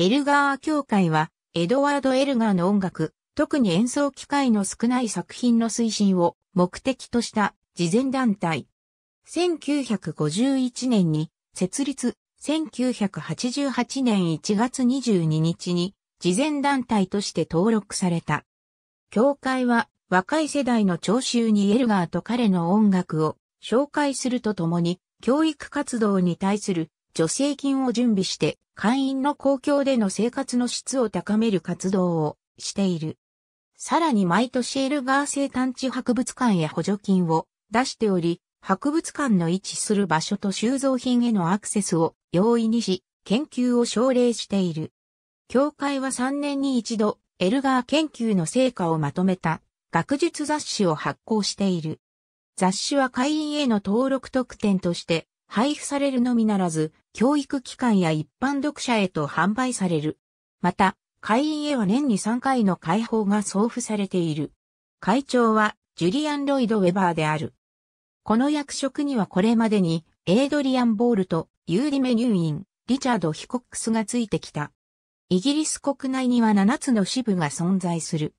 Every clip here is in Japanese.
エルガー協会は、エドワード・エルガーの音楽、特に演奏機会の少ない作品の推進を目的とした慈善団体。1951年に設立、1988年1月22日に慈善団体として登録された。協会は若い世代の聴衆にエルガーと彼の音楽を紹介するとともに、教育活動に対する助成金を準備して、会員の公共での生活の質を高める活動をしている。さらに毎年エルガー生誕地博物館へ補助金を出しており、博物館の位置する場所と収蔵品へのアクセスを容易にし、研究を奨励している。協会は3年に一度、エルガー研究の成果をまとめた学術雑誌を発行している。雑誌は会員への登録特典として配布されるのみならず、教育機関や一般読者へと販売される。また、会員へは年に3回の会報が送付されている。会長はジュリアン・ロイド・ウェバーである。この役職にはこれまでにエイドリアン・ボールとユーディ・メニューイン、リチャード・ヒコックスがついてきた。イギリス国内には7つの支部が存在する。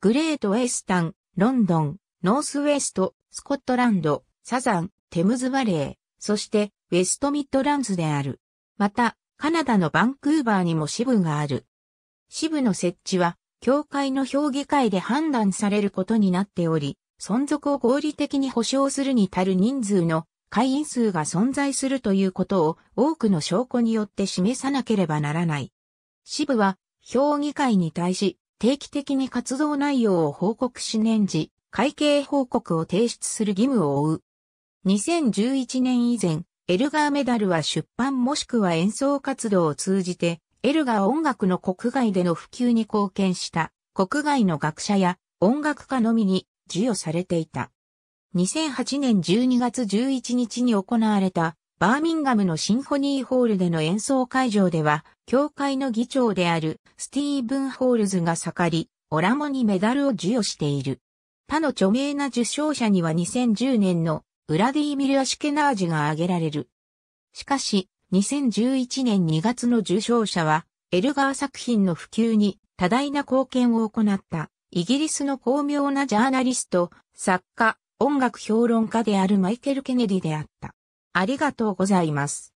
グレート・ウェスタン、ロンドン、ノースウェスト、スコットランド、サザン、テムズバレー、そしてウェストミッドランズである。また、カナダのバンクーバーにも支部がある。支部の設置は、協会の評議会で判断されることになっており、存続を合理的に保障するに足る人数の会員数が存在するということを多くの証拠によって示さなければならない。支部は、評議会に対し、定期的に活動内容を報告し年次、会計報告を提出する義務を負う。2011年以前、エルガーメダルは出版もしくは演奏活動を通じて、エルガー音楽の国外での普及に貢献した国外の学者や音楽家のみに授与されていた。2008年12月11日に行われたバーミンガムのシンフォニーホールでの演奏会場では、協会の議長であるスティーブン・ホールズが盛り、オラモにメダルを授与している。他の著名な受賞者には2010年のウラディーミル・アシケナージが挙げられる。しかし、2011年2月の受賞者は、エルガー作品の普及に多大な貢献を行った、イギリスの巧妙なジャーナリスト、作家、音楽評論家であるマイケル・ケネディであった。ありがとうございます。